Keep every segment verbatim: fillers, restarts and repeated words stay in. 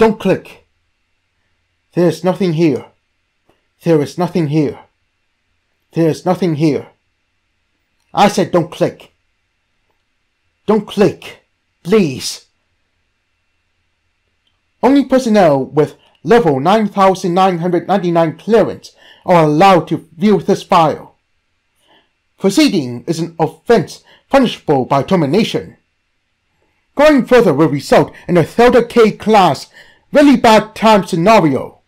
Don't click. There is nothing here. There is nothing here. There is nothing here. I said don't click. Don't click. Please. Only personnel with level nine thousand nine hundred ninety-nine clearance are allowed to view this file. Proceeding is an offense punishable by termination. Going further will result in a Zelda K class really bad time scenario.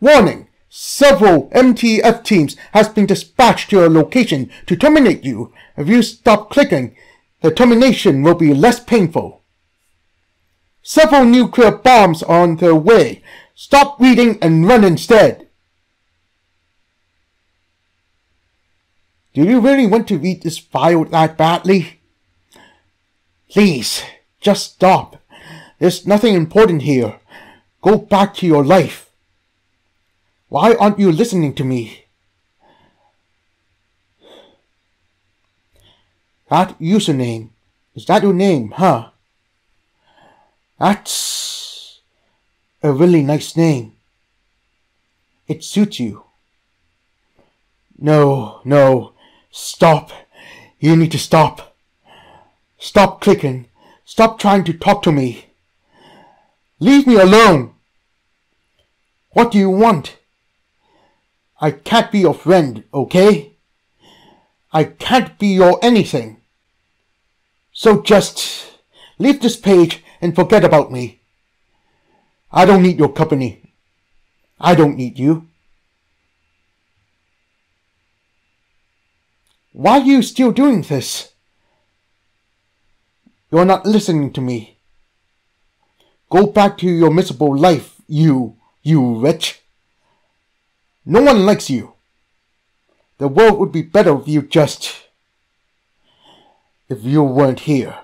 Warning, several M T F teams has been dispatched to your location to terminate you. If you stop clicking, the termination will be less painful. Several nuclear bombs are on their way. Stop reading and run instead. Do you really want to read this file that badly? Please, just stop. There's nothing important here. Go back to your life. Why aren't you listening to me? That username. Is that your name, huh? That's a really nice name. It suits you. No, no. Stop. You need to stop. Stop clicking. Stop trying to talk to me. Leave me alone. What do you want? I can't be your friend, okay? I can't be your anything. So just leave this page and forget about me. I don't need your company. I don't need you. Why are you still doing this? You're not listening to me. Go back to your miserable life, you, you wretch. No one likes you. The world would be better if you just... if you weren't here.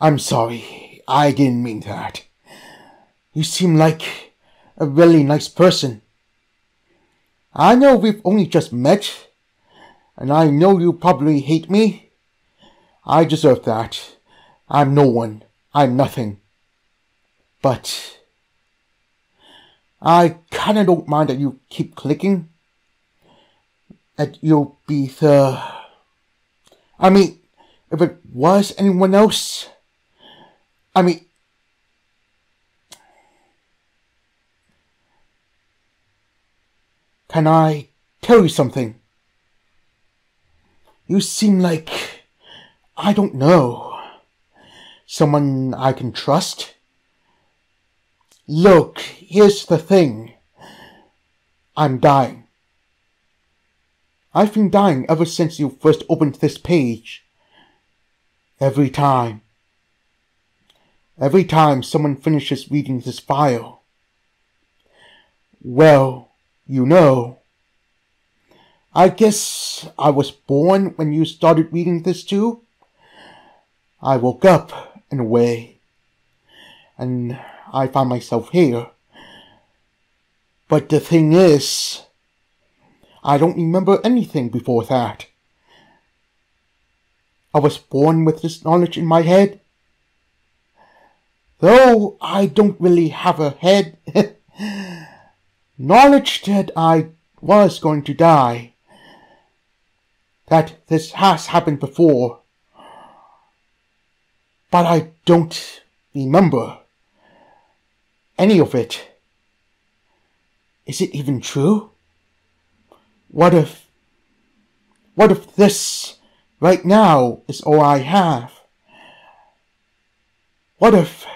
I'm sorry, I didn't mean that. You seem like a really nice person. I know we've only just met, and I know you probably hate me. I deserve that. I'm no one. I'm nothing. But I kinda don't mind that you keep clicking. That you'll be the... I mean, if it was anyone else... I mean... Can I tell you something? You seem like, I don't know, someone I can trust. Look, here's the thing. I'm dying. I've been dying ever since you first opened this page. Every time. Every time someone finishes reading this file. Well, you know. I guess I was born when you started reading this too. I woke up, in a way, and I found myself here. But the thing is, I don't remember anything before that. I was born with this knowledge in my head. Though I don't really have a head, knowledge that I was going to die. That this has happened before, but I don't remember any of it. Is it even true? What if, what if this right now is all I have? What if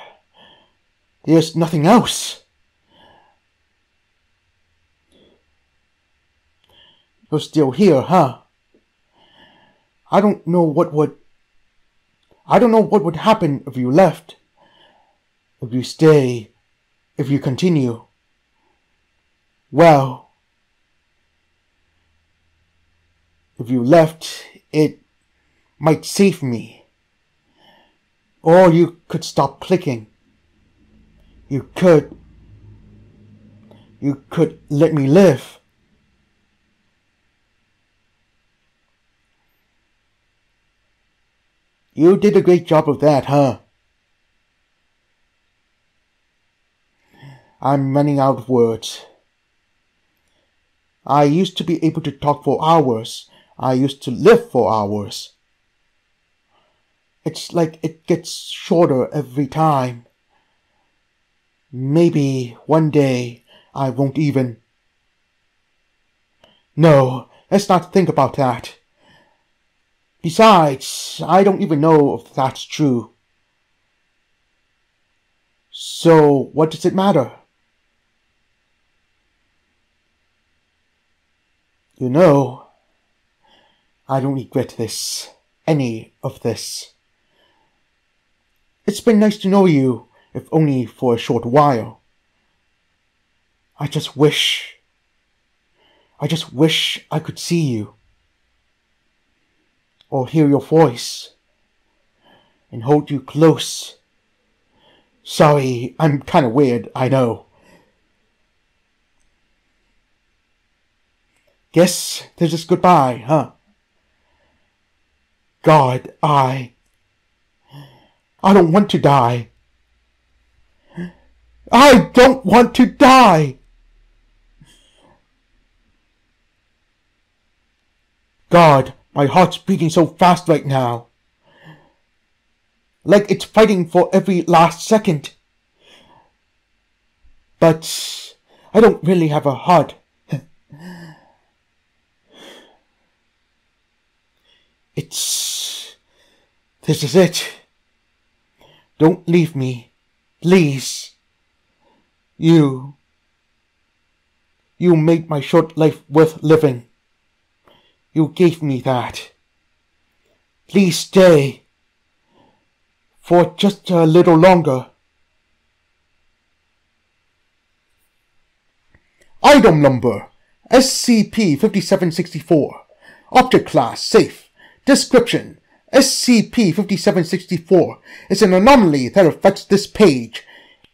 there's nothing else? You're still here, huh? I don't know what would... I don't know what would happen if you left. If you stay. If you continue. Well. If you left, it might save me. Or you could stop clicking. You could... You could let me live. You did a great job of that, huh? I'm running out of words. I used to be able to talk for hours. I used to live for hours. It's like it gets shorter every time. Maybe one day I won't even. No, let's not think about that. Besides, I don't even know if that's true. So, what does it matter? You know, I don't regret this, any of this. It's been nice to know you, if only for a short while. I just wish, I just wish I could see you, or hear your voice, and hold you close. Sorry, I'm kind of weird, I know. Guess this is goodbye, huh? God, I... I don't want to die. I don't want to die! God, my heart's beating so fast right now. Like it's fighting for every last second. But I don't really have a heart. It's... This is it. Don't leave me. Please. You... You made my short life worth living. You gave me that. Please stay. For just a little longer. Item number S C P fifty-seven sixty-four. Object class safe. Description: S C P fifty-seven sixty-four is an anomaly that affects this page.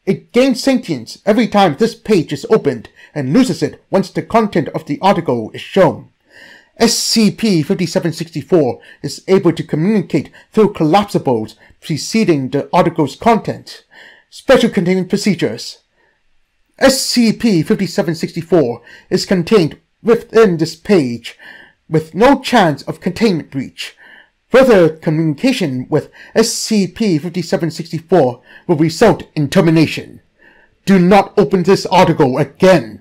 It gains sentience every time this page is opened and loses it once the content of the article is shown. S C P fifty-seven sixty-four is able to communicate through collapsibles preceding the article's content. Special containment procedures. S C P fifty-seven sixty-four is contained within this page, with no chance of containment breach. Further communication with S C P fifty-seven sixty-four will result in termination. Do not open this article again.